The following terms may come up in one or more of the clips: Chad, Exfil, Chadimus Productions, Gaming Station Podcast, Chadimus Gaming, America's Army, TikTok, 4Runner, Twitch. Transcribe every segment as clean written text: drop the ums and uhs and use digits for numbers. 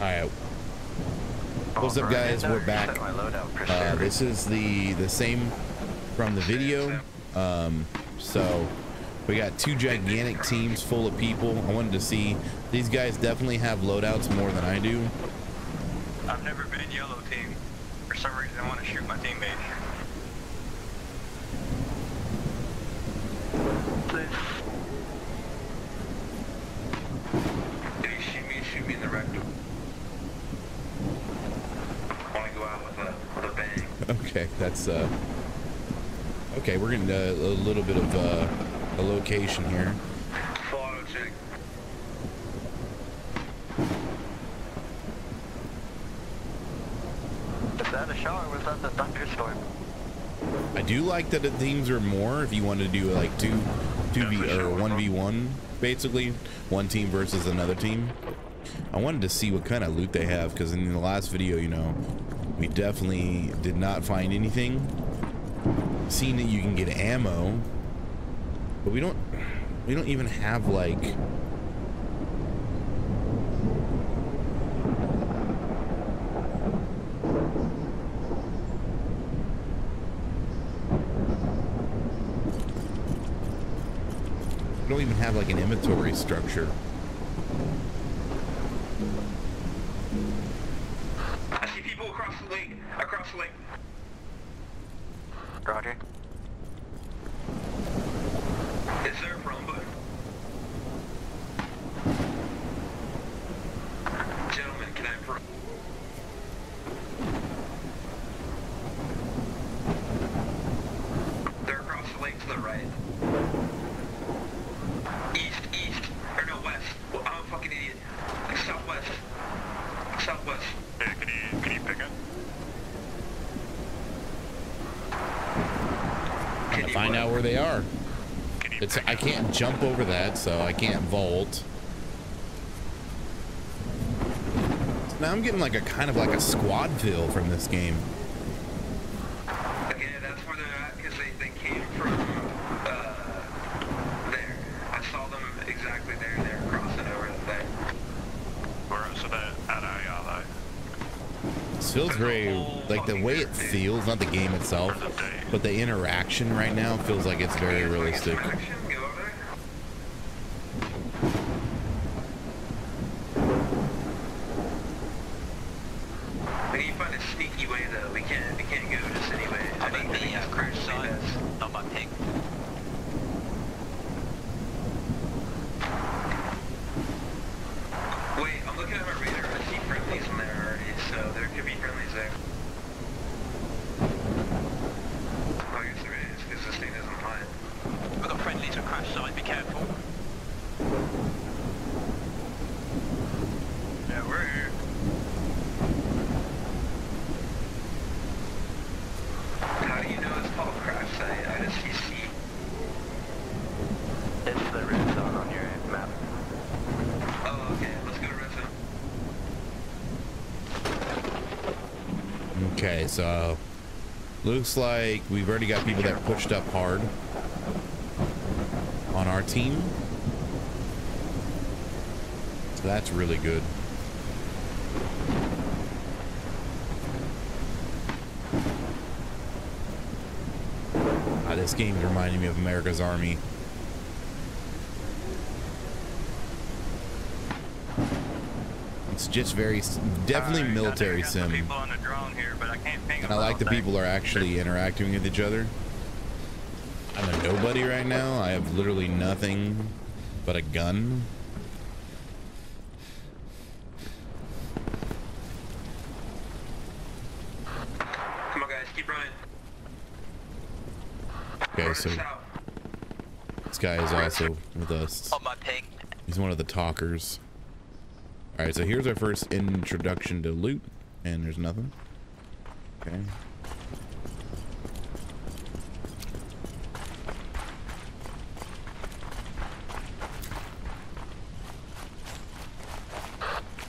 Alright. What's up, guys? We're back. This is the same from the video. So we got two gigantic teams full of people. I wanted to see, these guys definitely have loadouts more than I do. I've never been yellow team. For some reason I want to shoot my teammate. Did he shoot me in the rectum? Okay, that's okay, we're getting a little bit of a location here. Follow check. Is that a shower or was that the thunderstorm? I do like that the teams are more if you want to do like two v or one v one, basically one team versus another team. I wanted to see what kind of loot they have, because in the last video, you know, we definitely did not find anything. Seeing that you can get ammo, but we don't even have like, we don't even have like an inventory structure. Across the lake. Roger. It's their problem, but gentlemen, can I approach? They're across the lake to the right. East. Or no, west. Well, I'm a fucking idiot. Like southwest. Hey, can you pick up? Find out where they are. It's, I can't jump over that, so I can't vault. Now I'm getting like a kind of like a squad feel from this game. Okay, that's where they're at, because they came from there. I saw them exactly there. They're crossing over there. Where is it at? This feels very like the way it feels, not the game itself, but the interaction right now feels like it's very realistic. Okay, so looks like we've already got people that pushed up hard on our team. So that's really good. Ah, this game's reminding me of America's Army. It's just very definitely military sim. People on the drone here, but I can't think and I like the people are actually interacting with each other. I'm a nobody right now. I have literally nothing but a gun. Come on, guys, keep running. Okay, so this guy is also with us. He's one of the talkers. All right, so here's our first introduction to loot, and there's nothing. Okay.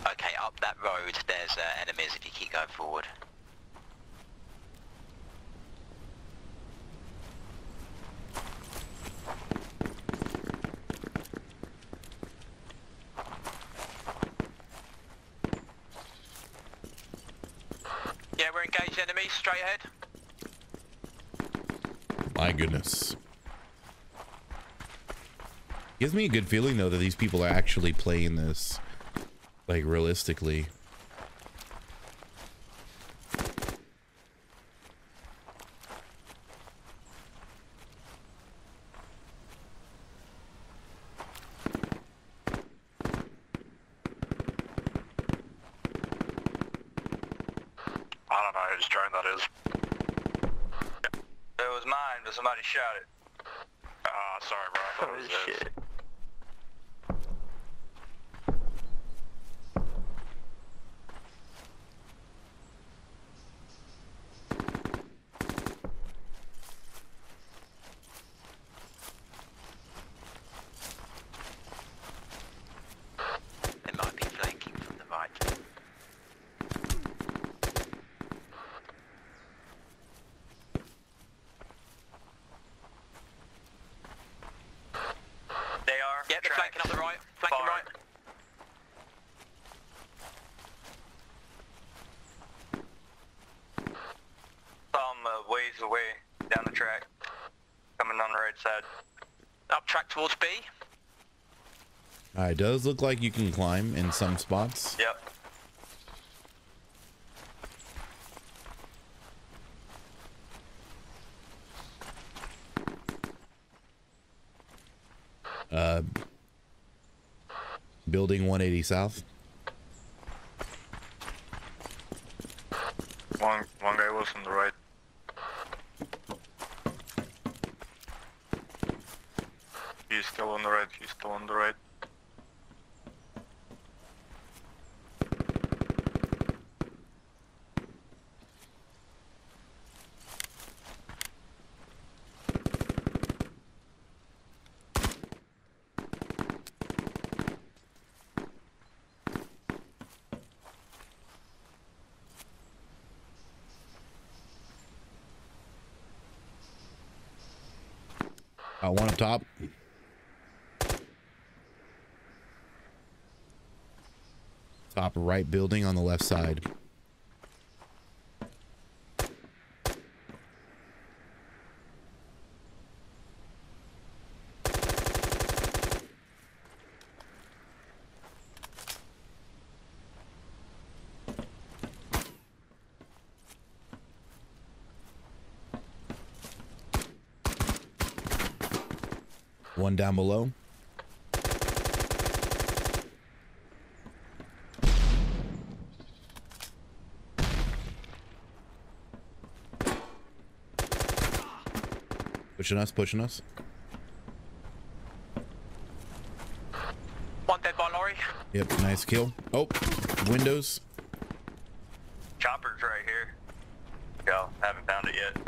Okay, up that road, there's enemies if you keep going forward. Northeast, straight ahead. My goodness. Gives me a good feeling though that these people are actually playing this, like, realistically. It does look like you can climb in some spots. Yep. Building 180 south. One guy was on the right. He's still on the right. He's still on the right. One up top. Top right building on the left side. One down below. Pushing us, pushing us. One dead by lorry. Yep, nice kill. Oh, windows. Chopper's right here. Go, haven't found it yet.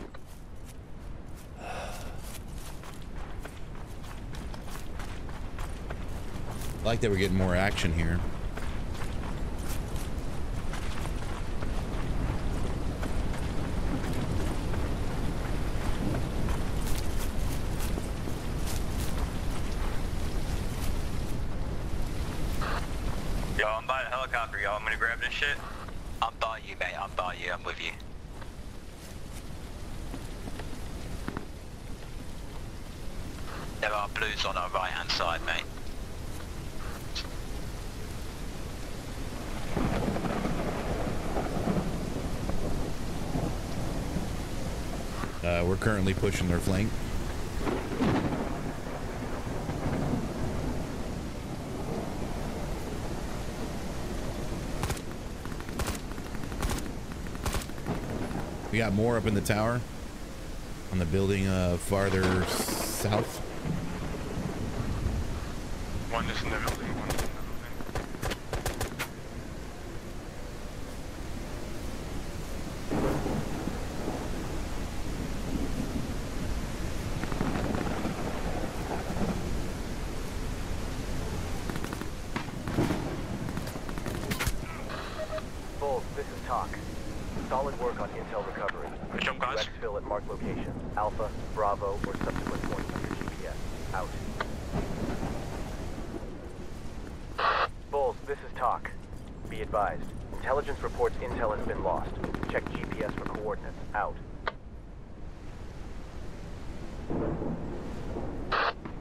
I like that we're getting more action here. Yo, I'm by the helicopter, y'all. I'm gonna grab this shit. I'm by you, mate. I'm by you. I'm with you. There are blues on our right-hand side, mate. We're currently pushing their flank. We got more up in the tower on the building farther south. One is in the building, one is in the Be advised. Intelligence reports intel has been lost. Check GPS for coordinates. Out.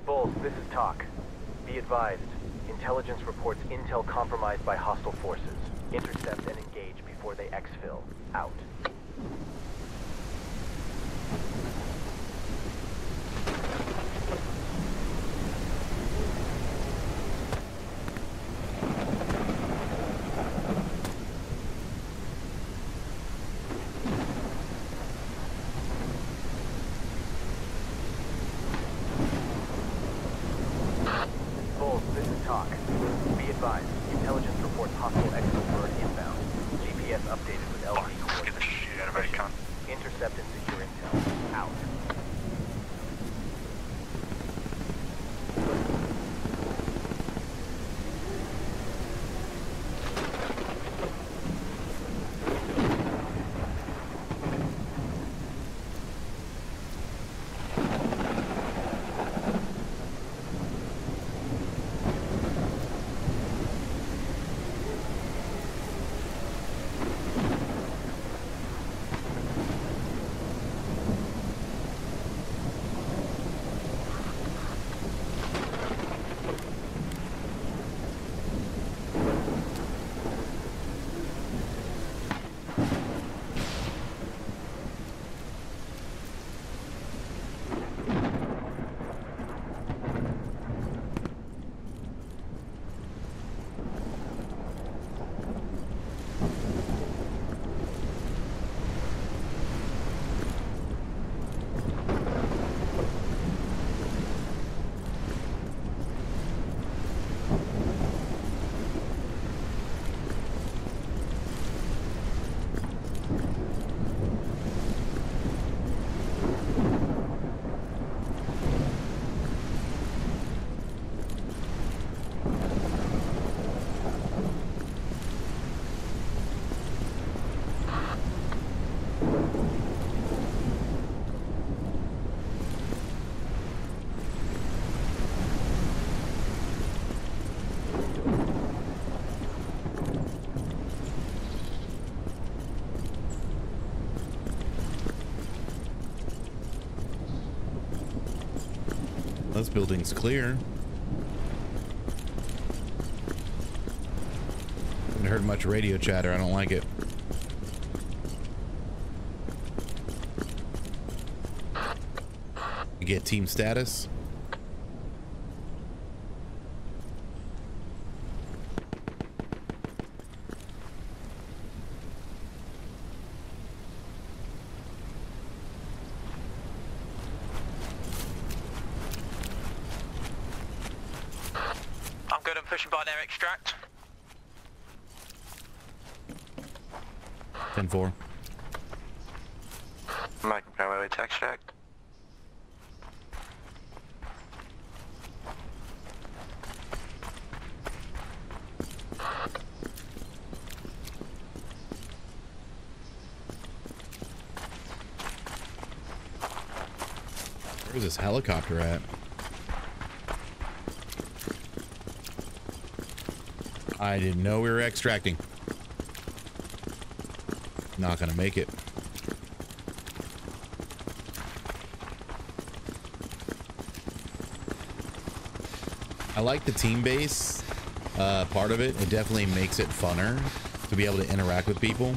Bulls, this is Talk. Be advised. Intelligence reports intel compromised by hostile forces. Intercept and engage before they exfil. Out. This building's clear. I heard much radio chatter. I don't like it. You get team status. Where's this helicopter at? I didn't know we were extracting. Not gonna make it. I like the team base part of it. It definitely makes it funner to be able to interact with people.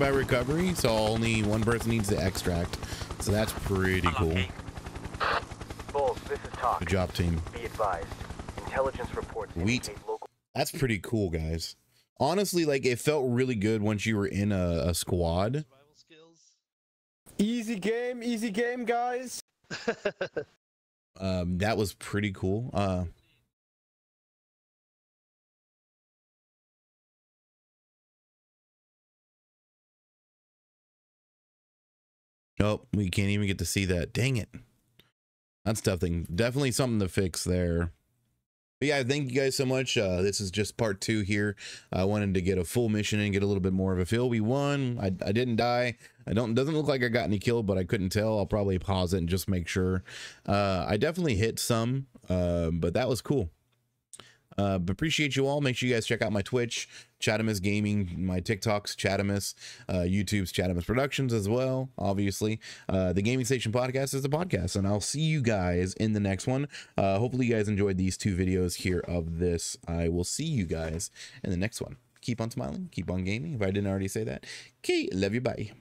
By recovery, so only one person needs to extract, so that's pretty cool. Bulls, this is Talk. Good job, team. Be advised. Intelligence reports indicate local. That's pretty cool, guys. Honestly, like, it felt really good once you were in a squad. Easy game, guys. That was pretty cool. Oh, we can't even get to see that. Dang it. That's definitely something to fix there. But yeah, thank you guys so much. This is just part two here. I wanted to get a full mission and get a little bit more of a feel. We won. I didn't die. Doesn't look like I got any kill, but I couldn't tell. I'll probably pause it and just make sure. I definitely hit some, but that was cool. Appreciate you all. Make sure you guys check out my Twitch, Chadimus Gaming, my TikToks, Chadimus, YouTube's Chadimus Productions as well, obviously. The Gaming Station Podcast is the podcast, and I'll see you guys in the next one. Hopefully you guys enjoyed these two videos here of this. I will see you guys in the next one. Keep on smiling. Keep on gaming. If I didn't already say that. Okay, love you. Bye.